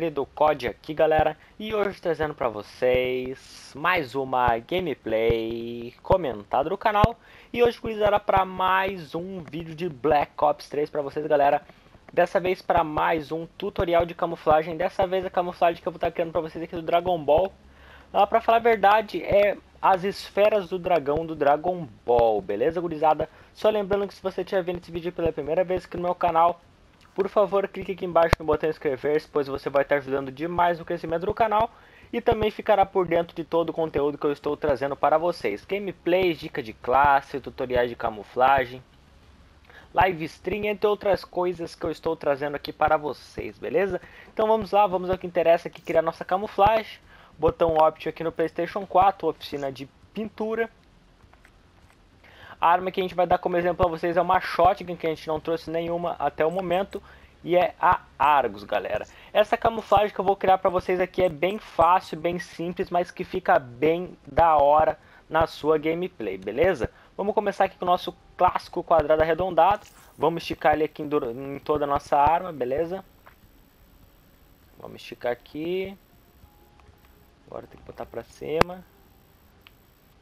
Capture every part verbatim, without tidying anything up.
mestre do C O D aqui, galera, e hoje trazendo pra vocês mais uma gameplay comentada do canal. E hoje, gurizada, pra mais um vídeo de Black Ops três pra vocês, galera. Dessa vez pra mais um tutorial de camuflagem. Dessa vez a camuflagem que eu vou estar criando pra vocês aqui do Dragon Ball. Ah, pra falar a verdade, é as esferas do dragão do Dragon Ball, beleza, gurizada? Só lembrando que se você estiver vendo esse vídeo pela primeira vez aqui no meu canal, por favor, clique aqui embaixo no botão inscrever-se, pois você vai estar ajudando demais no crescimento do canal e também ficará por dentro de todo o conteúdo que eu estou trazendo para vocês. Gameplays, dica de classe, tutoriais de camuflagem, live stream, entre outras coisas que eu estou trazendo aqui para vocês, beleza? Então vamos lá, vamos ao que interessa aqui, criar nossa camuflagem. Botão Opt aqui no Playstation quatro, oficina de pintura. A arma que a gente vai dar como exemplo a vocês é uma shotgun, que a gente não trouxe nenhuma até o momento, e é a Argus, galera. Essa camuflagem que eu vou criar para vocês aqui é bem fácil, bem simples, mas que fica bem da hora na sua gameplay, beleza? Vamos começar aqui com o nosso clássico quadrado arredondado. Vamos esticar ele aqui em toda a nossa arma, beleza? Vamos esticar aqui. Agora tem que botar para cima.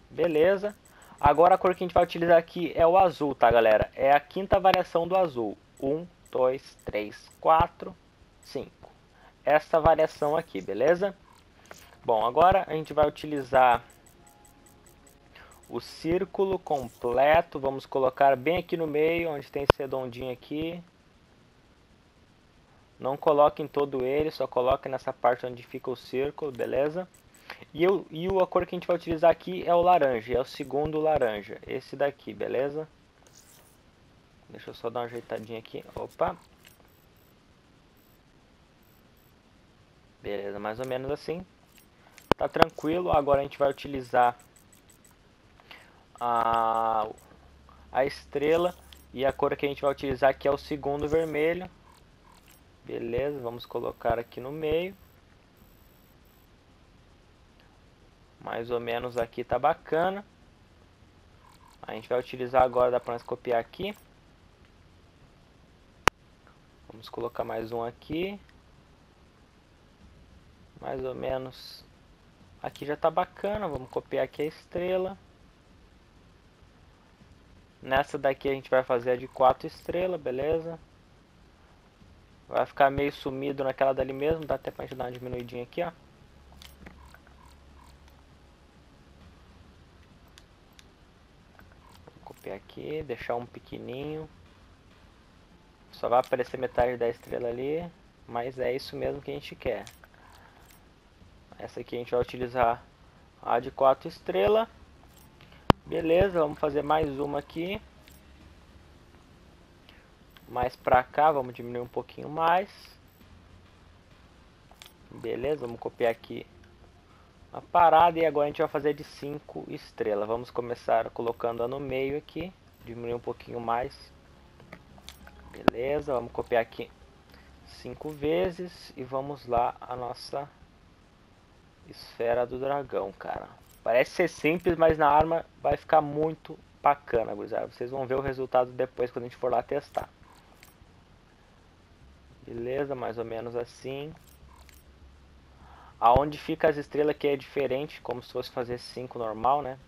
Beleza. Agora a cor que a gente vai utilizar aqui é o azul, tá, galera? É a quinta variação do azul. um, dois, três, quatro, cinco. Essa variação aqui, beleza? Bom, agora a gente vai utilizar o círculo completo. Vamos colocar bem aqui no meio, onde tem esse redondinho aqui. Não coloque em todo ele, só coloque nessa parte onde fica o círculo, beleza? E, eu, e a cor que a gente vai utilizar aqui é o laranja, é o segundo laranja, esse daqui, beleza? Deixa eu só dar uma ajeitadinha aqui, opa! Beleza, mais ou menos assim. Tá tranquilo, agora a gente vai utilizar a, a estrela e a cor que a gente vai utilizar aqui é o segundo vermelho. Beleza, vamos colocar aqui no meio. Mais ou menos aqui tá bacana. A gente vai utilizar agora, dá pra nós copiar aqui. Vamos colocar mais um aqui. Mais ou menos. Aqui já tá bacana, vamos copiar aqui a estrela. Nessa daqui a gente vai fazer a de quatro estrelas, beleza? Vai ficar meio sumido naquela dali mesmo, dá até pra gente dar uma diminuidinha aqui, ó. Vou copiar aqui, deixar um pequenininho. Só vai aparecer metade da estrela ali, mas é isso mesmo que a gente quer. Essa aqui a gente vai utilizar a de quatro estrelas. Beleza, vamos fazer mais uma aqui. Mais pra cá, vamos diminuir um pouquinho mais. Beleza, vamos copiar aqui a parada e agora a gente vai fazer de cinco estrelas. Vamos começar colocando-a no meio aqui, diminuir um pouquinho mais. Beleza, vamos copiar aqui cinco vezes e vamos lá a nossa esfera do dragão, cara. Parece ser simples, mas na arma vai ficar muito bacana, gurizada. Vocês vão ver o resultado depois quando a gente for lá testar. Beleza, mais ou menos assim. Aonde fica as estrelas aqui é diferente, como se fosse fazer cinco normal, né?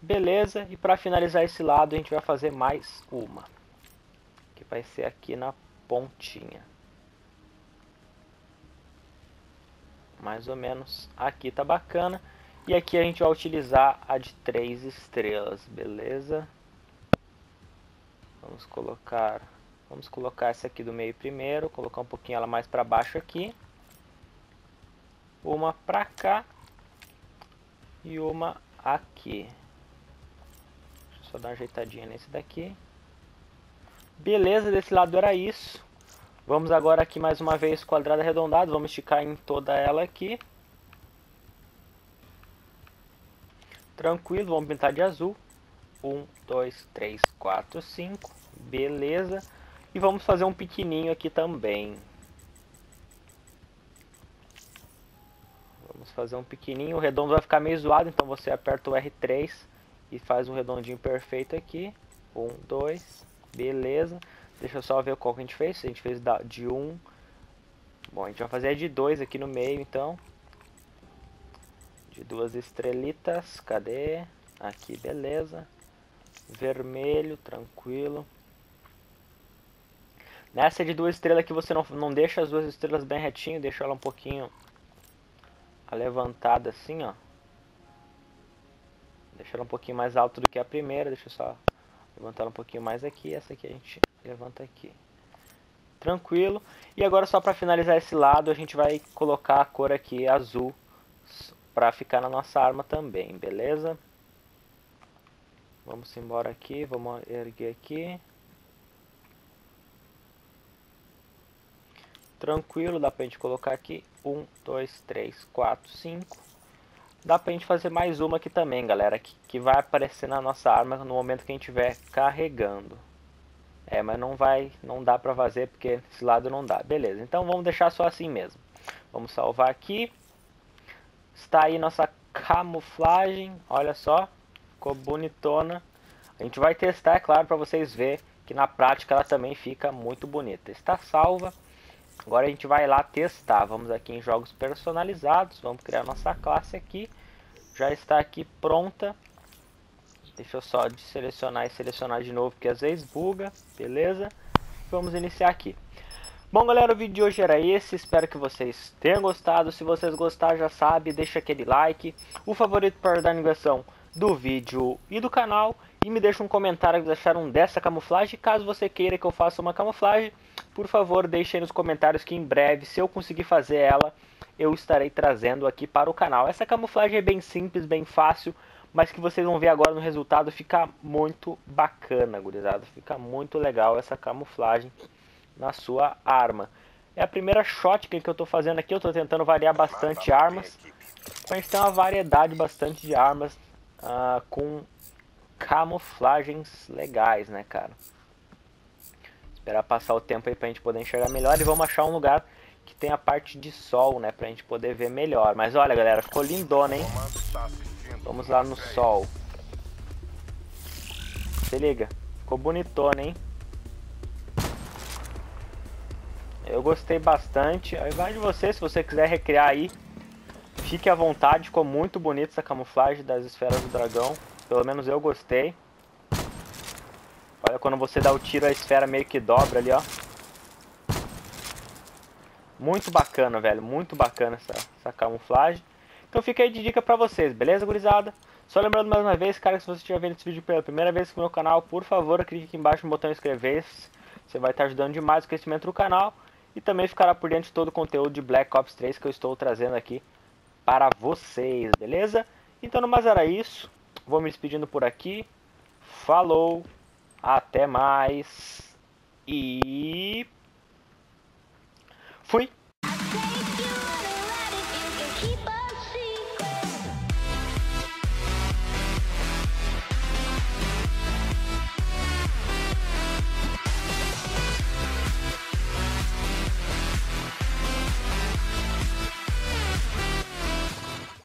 Beleza, e para finalizar esse lado a gente vai fazer mais uma. Que vai ser aqui na pontinha. Mais ou menos aqui tá bacana. E aqui a gente vai utilizar a de três estrelas, beleza? Vamos colocar... Vamos colocar essa aqui do meio primeiro, colocar um pouquinho ela mais para baixo aqui. Uma para cá e uma aqui. Deixa eu só dar uma ajeitadinha nesse daqui. Beleza, desse lado era isso. Vamos agora aqui mais uma vez quadrado arredondado, vamos esticar em toda ela aqui. Tranquilo, vamos pintar de azul. um, dois, três, quatro, cinco. Beleza. E vamos fazer um pequenininho aqui também. Vamos fazer um pequenininho. O redondo vai ficar meio zoado, então você aperta o R três e faz um redondinho perfeito aqui. um, dois. Beleza. Deixa eu só ver qual que a gente fez. A gente fez de 1, um, Bom, a gente vai fazer a de dois aqui no meio, então. De duas estrelitas. Cadê? Aqui, beleza. Vermelho, tranquilo. Nessa de duas estrelas aqui você não, não deixa as duas estrelas bem retinho. Deixa ela um pouquinho levantada assim, ó. Deixa ela um pouquinho mais alto do que a primeira. Deixa eu só levantar ela um pouquinho mais aqui. Essa aqui a gente levanta aqui. Tranquilo. E agora só para finalizar esse lado, a gente vai colocar a cor aqui azul para ficar na nossa arma também, beleza? Vamos embora aqui, vamos erguer aqui. Tranquilo, dá pra gente colocar aqui um, dois, três, quatro, cinco. Dá pra gente fazer mais uma aqui também, galera, que, que vai aparecer na nossa arma no momento que a gente estiver carregando. É, mas não vai, não dá pra fazer porque esse lado não dá. Beleza, então vamos deixar só assim mesmo. Vamos salvar aqui. Está aí nossa camuflagem, olha só, ficou bonitona. A gente vai testar, é claro, pra vocês verem que na prática ela também fica muito bonita. Está salva. Agora a gente vai lá testar. Vamos aqui em jogos personalizados, vamos criar nossa classe aqui. Já está aqui pronta. Deixa eu só selecionar e selecionar de novo, porque às vezes buga, beleza? Vamos iniciar aqui. Bom, galera, o vídeo de hoje era esse. Espero que vocês tenham gostado. Se vocês gostaram, já sabe, deixa aquele like, o favorito para dar divulgação do vídeo e do canal. E me deixa um comentário que vocês acharam dessa camuflagem. Caso você queira que eu faça uma camuflagem, por favor, deixe aí nos comentários que em breve, se eu conseguir fazer ela, eu estarei trazendo aqui para o canal. Essa camuflagem é bem simples, bem fácil, mas que vocês vão ver agora no resultado, fica muito bacana, gurizada. Fica muito legal essa camuflagem na sua arma. É a primeira shotgun que eu estou fazendo aqui. Eu estou tentando variar bastante armas, para a gente ter uma variedade bastante de armas uh, com camuflagens legais, né, cara? Esperar passar o tempo aí para a gente poder enxergar melhor. E vamos achar um lugar que tem a parte de sol, né, para a gente poder ver melhor. Mas olha, galera, ficou lindona, hein? Vamos lá no sol. Se liga. Ficou bonitona, hein? Eu gostei bastante. Aí vai de você, se você quiser recriar aí, fique à vontade. Ficou muito bonita essa camuflagem das esferas do dragão. Pelo menos eu gostei. Olha, quando você dá o tiro, a esfera meio que dobra ali, ó. Muito bacana, velho. Muito bacana essa, essa camuflagem. Então fica aí de dica pra vocês, beleza, gurizada? Só lembrando mais uma vez, cara, que se você estiver vendo esse vídeo pela primeira vez no meu canal, por favor, clique aqui embaixo no botão inscrever-se. Você vai estar ajudando demais o crescimento do canal e também ficará por dentro de todo o conteúdo de Black Ops três que eu estou trazendo aqui para vocês, beleza? Então, no mais era isso. Vou me despedindo por aqui. Falou, até mais e fui!